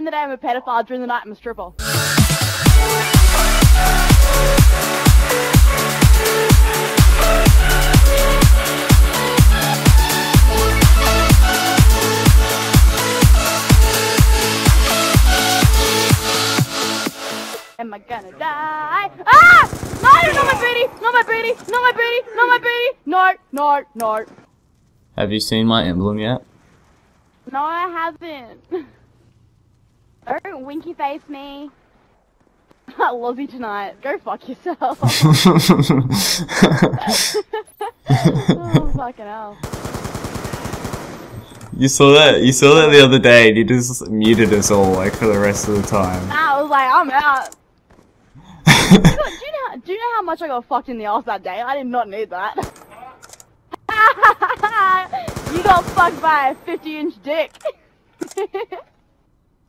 During the day I'm a pedophile, during the night I'm a stripper. Am I gonna die? Ah! No, not my booty! Not my booty! Not my booty! Not my booty! No, no, no. Have you seen my emblem yet? No, I haven't. Oh, winky face me. I love you tonight. Go fuck yourself. Oh, fucking hell. You saw that? You saw that the other day and you just muted us all, like, for the rest of the time. Nah, I was like, I'm out. Do you know how much I got fucked in the ass that day? I did not need that. You got fucked by a 50-inch dick.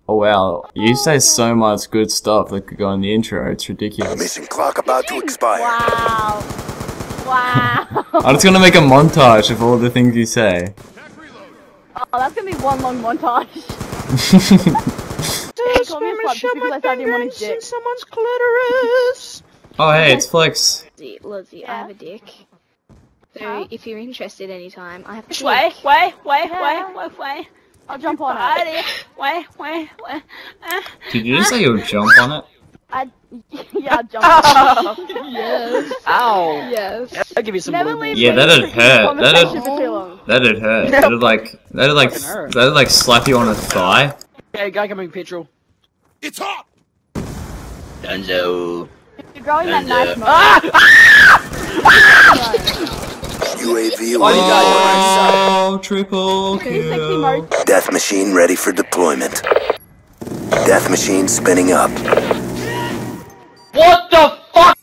Oh wow, you say so much good stuff that could go in the intro, it's ridiculous. Mission clock about to expire. Wow. Wow. I'm just gonna make a montage of all the things you say. Oh, that's gonna be one long montage. Just let me shove my fingers in someone's clitoris. Oh hey, it's Flex. Lizzie, yeah. I have a dick. So if you're interested anytime, I have a dick. Wait. I'll jump on it. Wait. Did you just say you would jump on it? Yeah, jump on it. Yes. Ow. Yes. I'll give you some more. Yeah, that'd hurt. That'd hurt. That'd like slap you on the thigh. Okay, guy coming petrol. It's hot! Dunzo. You're growing that knife. UAV on triple kill. Death machine ready for deployment. Death machine spinning up. What the fuck?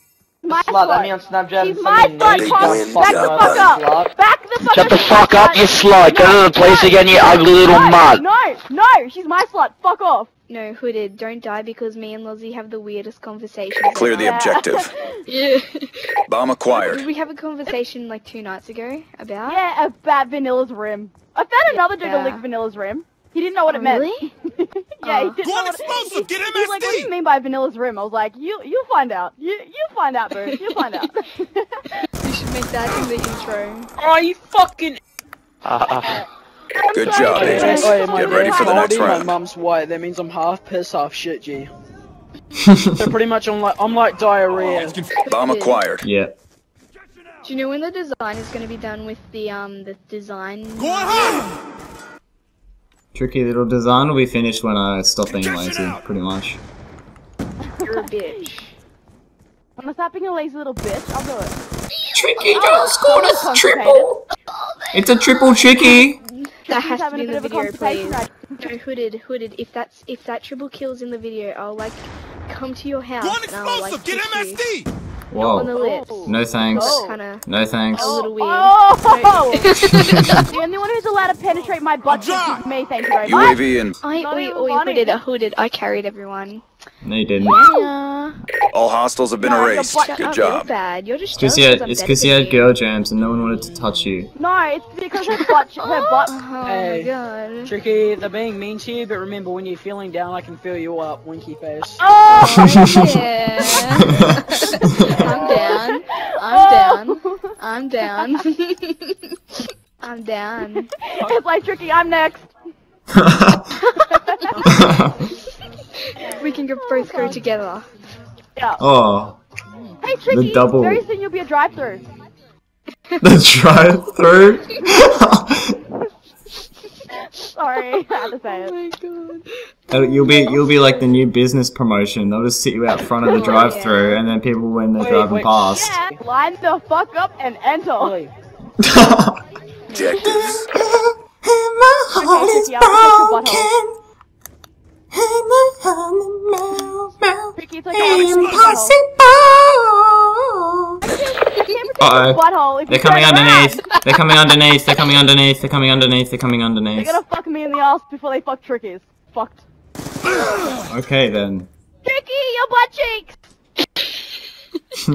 My slut, I mean on Snapchat. He's my slut, back the fuck up. Back the fuck up. Shut the fuck up, you slut. Go to the place again, you ugly little mud. No, she's my slut. Fuck off. No, Hooded, don't die because me and Lizzie have the weirdest conversations. Clear the objective. Yeah. Bomb acquired. Did we have a conversation like 2 nights ago about? Yeah, about Vanilla's rim. I found another dude to lick Vanilla's rim. He didn't know what it meant. Really? Yeah, he didn't know what explosive, get MSD! He was like, what do you mean by Vanilla's rim? I was like, you'll find out. You'll find out, bro. You'll find out. You should make that in the intro. Oh, you fucking... Good job, agents. Get ready for the next round. My mum's white. That means I'm half piss, half shit, G. So pretty much, I'm like diarrhea. Bomb acquired. Yeah. Do you know when the design is going to be done with the design? Go ahead! Tricky little design will be finished when I stop being lazy, pretty much. You're a bitch. I'm gonna stop being a lazy little bitch. I'll do it. Tricky girl scored a triple. It's a triple, Tricky. That has to be in the video, please. No, Hooded, if that triple kill's in the video, I'll like come to your house and I'll like get MSD. Whoa. No thanks. No thanks. A little weird. The only one who's allowed to penetrate my butt is me, thank you very much. UAV and Hooded, I carried everyone. No, you didn't. Yeah. All hostiles have been erased. Good job. Bad. You're just it's because you had girl jams and no one wanted to touch you. No, it's because her butt. Oh my god. Tricky, they're being mean to you, but remember, when you're feeling down, I can fill you up, winky face. Oh yeah. I'm down. It's like Tricky. I'm next. We can both go together. Yeah. Oh. Hey Tricky, very soon you'll be a drive-thru. The drive-thru? Sorry, I had to say it. Oh my god. You'll be like the new business promotion. They'll just sit you out front of the drive-thru and then people when they're driving past. Yeah. Line the fuck up and enter. Objectives. My heart is broken. Tricky, it's like impossible. Uh-oh. They're coming underneath. They're coming underneath. They're coming underneath. They're coming underneath. They're coming underneath. They're gonna fuck me in the ass before they fuck Tricky's. Fucked. Okay then. Tricky, your butt cheeks.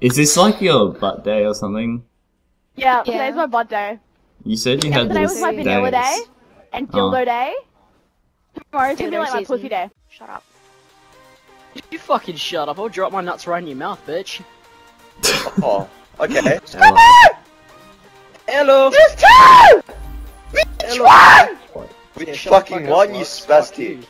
Is this like your butt day or something? Yeah, today's my butt day. You said you had this. Today was my vanilla day and dildo day. Tomorrow it's gonna be like my pussy day. Shut up. You fucking shut up, I'll drop my nuts right in your mouth, bitch. Oh, okay. Hello! There's two! Which one? Which fucking one, you spastic?